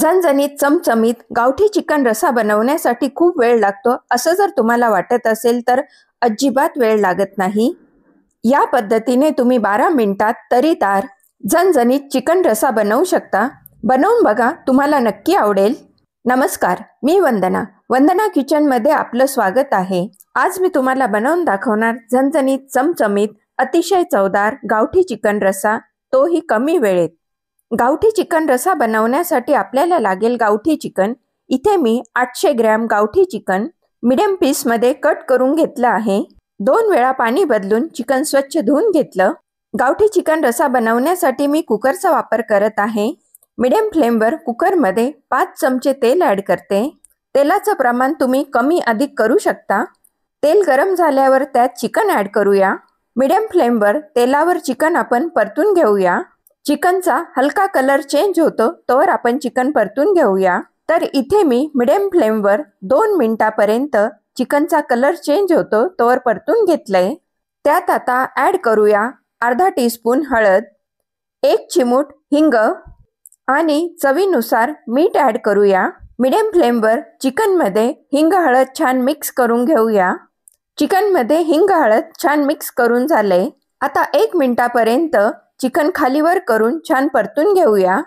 झणझणीत चमचमीत गावठी चिकन रसा बनवण्यासाठी खूप वेळ लागतो असं जर तुम्हाला वाटत असेल तर अजिबात वेळ लागत नाही। या पद्धतीने तुम्ही 12 मिनिटात तरीदार झणझणीत चिकन रसा बनवू शकता। बनवून बघा, तुम्हाला नक्की आवडेल। नमस्कार, मी वंदना, वंदना किचन मध्ये आपलं स्वागत आहे। आज मी तुम्हाला बनवून दाखवणार झणझणीत चमचमीत अतिशय चवदार गावठी चिकन रसा, तोही कमी वेळेत। गावठी चिकन रसा बनवण्यासाठी आपल्याला लागेल गावठी चिकन। इथे मी 800 ग्रॅम गावठी चिकन मीडियम पीस मध्ये कट करून घेतलं आहे। दोन वेळा पाणी बदलून चिकन स्वच्छ धुवून घेतलं। गावठी चिकन रसा बनवण्यासाठी मी कुकरचा वापर करत आहे। मीडियम फ्लेमवर कुकर मध्ये 5 चमचे तेल ऍड करते। तेलाचं प्रमाण तुम्ही कमी अधिक करू शकता। तेल गरम झाल्यावर त्यात चिकन ऍड करूया। मीडियम फ्लेमवर तेलावर चिकन आपण परतून घेऊया। चिकनचा हलका कलर चेंज होतो तोवर आपण चिकन परतून घेऊया। तर इथे मी मीडियम फ्लेमवर 2 मिनिटांपर्यंत चिकनचा कलर चेंज होतो तोवर परतून घेतले। त्यात आता ऍड करूया अर्धा टीस्पून हळद, 1 चिमूट हिंग आणि चवीनुसार मीठ ऍड करूया। मीडियम फ्लेमवर चिकन मध्ये हिंग हळद छान मिक्स करून घेऊया। चिकन मध्ये हिंग हळद छान मिक्स करून झाले। आता 1 मिनिटांपर्यंत चिकन खालीवर करून छान परतून घेऊया।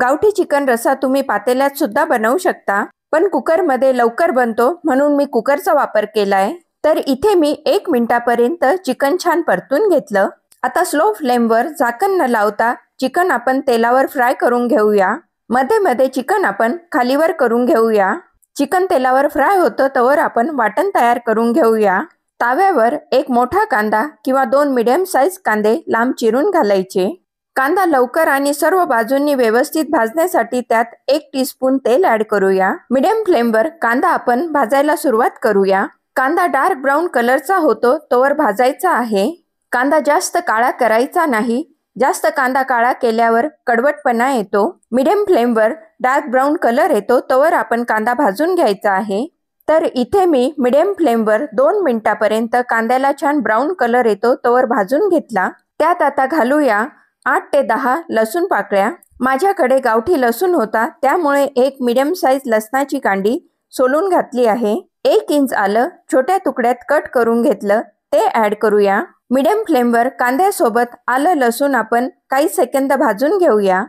गावठी चिकन रसा तुम्ही पातेल्यात सुद्धा बनवू शकता, पण कुकर मध्ये लवकर बनतो म्हणून मी कुकरचा वापर केलाय। तर इथे मी 1 मिनिटापर्यंत चिकन छान परतून घेतलं। आता स्लो फ्लेमवर झाकण न लावता चिकन आपण तेलावर फ्राय करून घेऊया। मध्ये मध्ये चिकन आपण खालीवर करून घेऊया। चिकन तेलावर फ्राय होतं तोवर आपण वाटण तयार करून घेऊया। ताव्यावर 1 मोठा कांदा किंवा 2 मीडियम साइज कांदे लांब चिरून घालायचे। कांदा लवकर आणि सर्व बाजूंनी व्यवस्थित भाजण्यासाठी त्यात 1 टीस्पून तेल ऍड करूया। मीडियम फ्लेमवर कांदा आपण भाजायला सुरुवात करूया। कांदा डार्क ब्राउन कलरचा होतो तोवर भाजायचा आहे। कांदा जास्त काळा करायचा नाही, जास्त कांदा काळा केल्यावर कडवटपणा येतो। मीडियम फ्लेमवर डार्क ब्राउन कलर येतो तोवर आपण कांदा भाजून घ्यायचा आहे। तर इथे मी मीडियम फ्लेमवर 2 मिनिटापर्यंत कांद्याला छान ब्राउन कलर येतो तोवर भाजून घेतला। त्यात आता घालूया 8 ते 10 लसूण पाकळ्या। माझ्याकडे गावठी लसूण होता त्यामुळे 1 मीडियम साइज लसणाची कांडी सोलून घातली आहे। 1 इंच आलं छोट्या तुकड्यात कट करून घेतलं, ते ऍड करूया। मीडियम फ्लेमवर कांद्यासोबत आलं लसूण आपण काही सेकंद भाजून घेऊया।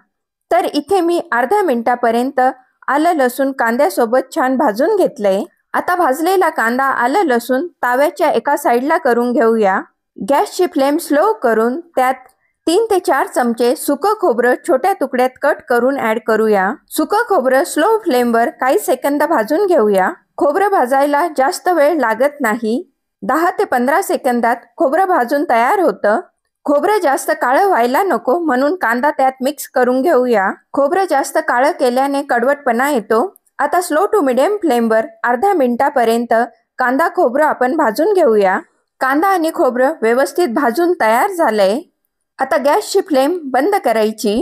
तर इथे मी अर्धा मिनिटापर्यंत आलं लसूण कांद्यासोबत छान भाजून घेतलंय। आता भाजलेला कांदा आलं लसूण ताव्याच्या एका साइडला करून घेऊया। गॅसची फ्लेम स्लो करून त्यात 3 ते 4 चमचे सुकं खोबरं छोट्या तुकड्यात कट करून ऍड करूया। सुकं खोबरं स्लो फ्लेमवर काही सेकंद भाजून घेऊया। खोबरं भाजायला जास्त वेळ लागत नाही, 10 ते 15 सेकंदात खोबरं भाजून तयार होतं। खोबरं जास्त काळं व्हायला नको म्हणून कांदा त्यात मिक्स करून घेऊया। खोबरं जास्त काळं केल्याने कडवटपणा येतो। आता स्लो टू मीडियम फ्लेमवर अर्धा मिनिटापर्यंत कांदा खोबरं आपण भाजून घेऊया। कांदा आणि खोबरं व्यवस्थित भाजून तयार झालंय। आता गॅसची फ्लेम बंद करायची।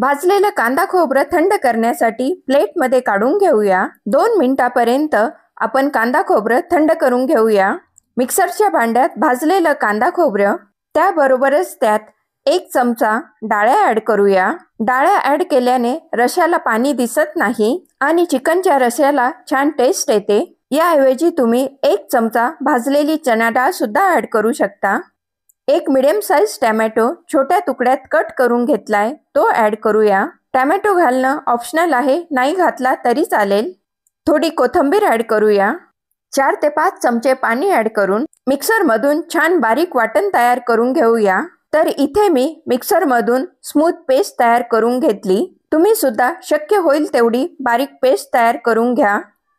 भाजलेलं कांदा खोबरं थंड करण्यासाठी प्लेटमध्ये काढून घेऊया। 2 मिनिटापर्यंत आपण कांदा खोबरं थंड करून घेऊया। मिक्सरच्या भांड्यात भाजलेलं कांदा खोबरं त्याबरोबरच त्यात 1 चमचा डाळ्या ऍड करूया। डाळ्या ऍड केल्याने रशाला पाणी दिसत नाही आणि चिकनच्या रशाला छान टेस्ट येते। याऐवजी तुम्ही 1 चमचा भाजलेली चणा डाळ सुद्धा ऍड करू शकता। 1 मीडियम साइज टोमॅटो छोट्या तुकड्यात कट करून घेतलाय, तो ऍड करूया। टोमॅटो घालणं ऑप्शनल आहे, नाही घातला तरी चालेल। थोडी कोथिंबीर ऍड करूया। 4 ते 5 चमचे पाणी ऍड करून मिक्सरमधून छान बारीक वाटण तयार करून घेऊया। तर इथे मी मिक्सरमधून स्मूथ पेस्ट तयार करून घेतली। तुम्ही सुद्धा शक्य होईल तेवढी बारीक पेस्ट तयार करून घ्या।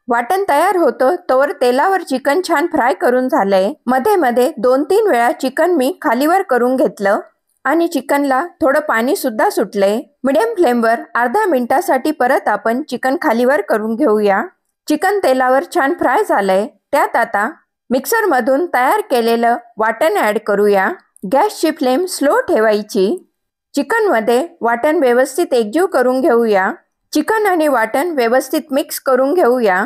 वाटण तयार होतं तोवर तेलावर चिकन छान फ्राय करून झालंय। मध्ये मध्ये 2-3 वेळा चिकन मी खालीवर करून घेतलं आणि चिकनला थोडं पाणी सुद्धा सुटलंय। मीडियम फ्लेमवर अर्धा मिनिटासाठी परत आपण चिकन खालीवर करून घेऊया। चिकन तेलावर छान फ्राय झालंय। त्यात आता मिक्सरमधून तयार केलेलं वाटण ऍड करूया। गॅसची फ्लेम स्लो ठेवायची। चिकनमध्ये वाटण व्यवस्थित एकजीव करून घेऊया। चिकन आणि वाटण व्यवस्थित मिक्स करून घेऊया।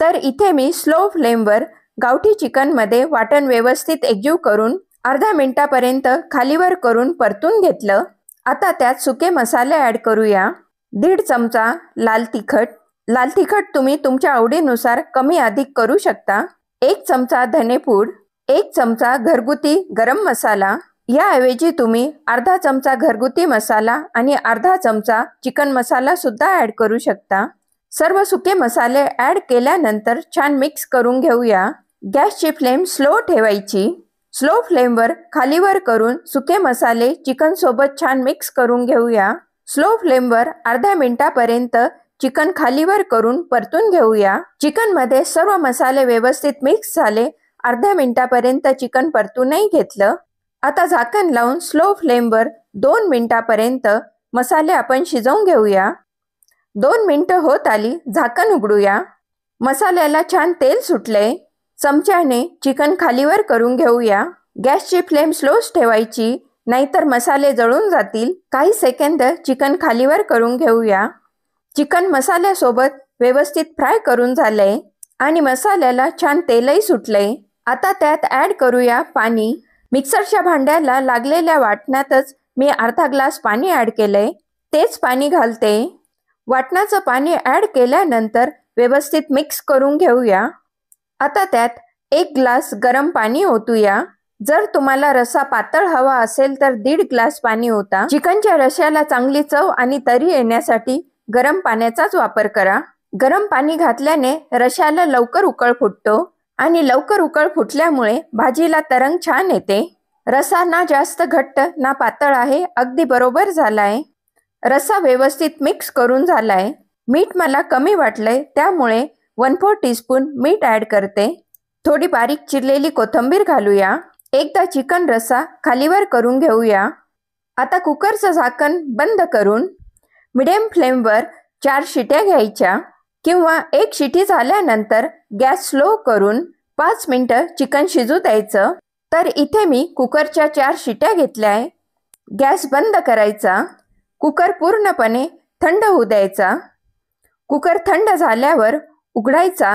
तर इथे मी स्लो फ्लेमवर गावठी चिकनमध्ये वाटण व्यवस्थित एकजीव करून अर्धा मिनिटापर्यंत खालीवर करून परतून घेतलं। आता त्यात सुके मसाले ऍड करूया। दीड चमचा लाल तिखट। लाल तिखट तुम्ही तुमच्या आवडीनुसार कमी अधिक करू शकता। एक चमचा धनेपूड, एक चमचा घरगुती गरम मसाला। याऐवजी तुम्ही अर्धा चमचा घरगुती मसाला आणि अर्धा चमचा चिकन मसाला सुद्धा ॲड करू शकता। सर्व सुके मसाले ॲड केल्यानंतर छान मिक्स करून घेऊया। गॅसची फ्लेम स्लो ठेवायची। स्लो फ्लेमवर खालीवर करून सुके मसाले चिकन सोबत छान मिक्स करून घेऊया। स्लो फ्लेमवर अर्धा मिनिटापर्यंत चिकन खालीवर करून परतून घेऊया। चिकन मध्ये सर्व मसाले व्यवस्थित मिक्स झाले। अर्धा मिनिटापर्यंत चिकन परतूनही घेतलं। आता झाकण लावून स्लो फ्लेमवर 2 मिनिटापर्यंत मसाले आपण शिजवून घेऊया। 2 मिनिटं होत आली, झाकण उघडूया। मसाल्याला छान तेल सुटले। चमच्याने चिकन खालीवर करून घेऊया। गॅसची फ्लेम स्लोच ठेवायची, नाहीतर मसाले जळून जातील। काही सेकंद चिकन खालीवर करून घेऊया। चिकन मसाल्यासोबत व्यवस्थित फ्राय करून झाले आणि मसाल्याला छान तेलही सुटले। आता त्यात ॲड करूया पाणी। मिक्सरच्या भांड्याला लागलेल्या वाटणातच मी अर्धा ग्लास पाणी ॲड केले, तेच पाणी घालते। वाटणाचं पाणी ॲड केल्यानंतर व्यवस्थित मिक्स करून घेऊया। आता त्यात एक ग्लास गरम पाणी ओतूया। जर तुम्हाला रसा पातळ हवा असेल तर दीड ग्लास पाणी ओता। चिकनच्या रश्याला चांगली चव आणि तरी येण्यासाठी गरम पाण्याचाच वापर करा। गरम पाणी घातल्याने रश्याला लवकर उकळ फुटतो आणि लवकर उकळ फुटल्यामुळे भाजीला तरंग छान येते। रसा ना जास्त घट्ट ना पातळ आहे, अगदी बरोबर झालाय। रसा व्यवस्थित मिक्स करून झालाय। मीठ मला कमी वाटले त्यामुळे 1/4 टीस्पून मीठ ॲड करते। थोडी बारीक चिरलेली कोथिंबीर घालूया। एकदा चिकन रसा खालीवर करून घेऊया। आता कुकरचं झाकण बंद करून मीडियम फ्लेमवर 4 शिट्या घ्यायच्या किंवा एक शिटी झाल्यानंतर गॅस स्लो करून 5 मिनिटं चिकन शिजू द्यायचं। तर इथे मी कुकरच्या 4 शिट्या घेतल्याय। गॅस बंद करायचा। कुकर पूर्णपणे थंड होऊ द्यायचा। कुकर थंड झाल्यावर उघडायचा।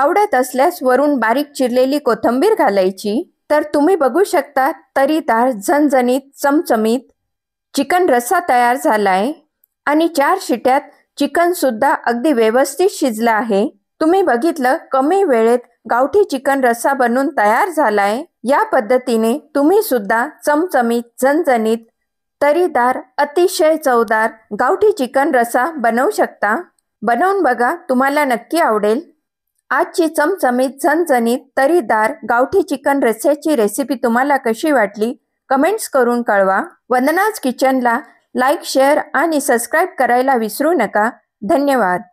आवडत असल्यास वरून बारीक चिरलेली कोथिंबीर घालायची। तर तुम्ही बघू शकता तरीदार झणझणीत चमचमीत चिकन रस्सा तयार झालाय आणि 4 शिट्यात चिकन सुद्धा अगदी व्यवस्थित शिजला आहे। तुम्ही बघितलं, कमी वेळेत गावठी चिकन रस्सा बनून तयार झालाय। या पद्धतीने तुम्ही सुद्धा चमचमीत झणझणीत तरीदार अतिशय चवदार गावठी चिकन रस्सा बनवू शकता। बनवून बघा, तुम्हाला नक्की आवडेल। आजची चमचमीत झणझणीत तरीदार गावठी चिकन रस्स्याची रेसिपी तुम्हाला कशी वाटली कमेंट्स करून कळवा। वंदनाज किचनला लाईक, शेअर आणि सबस्क्राइब करायला विसरू नका। धन्यवाद।